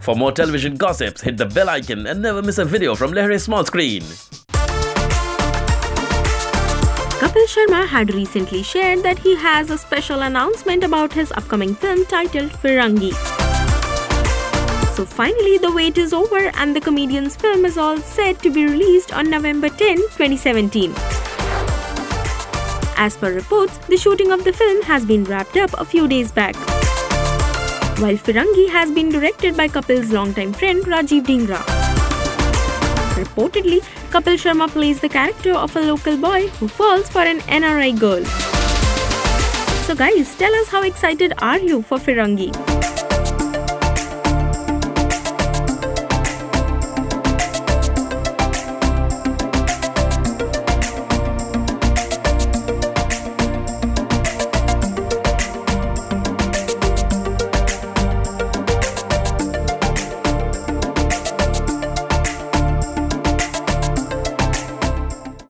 For more television gossips, hit the bell icon and never miss a video from Lehren's small screen. Kapil Sharma had recently shared that he has a special announcement about his upcoming film titled Firangi. So finally, the wait is over and the comedian's film is all set to be released on November 10, 2017. As per reports, the shooting of the film has been wrapped up a few days back, while Firangi has been directed by Kapil's longtime friend Rajiv Dhingra. Reportedly, Kapil Sharma plays the character of a local boy who falls for an NRI girl. So guys, tell us, how excited are you for Firangi?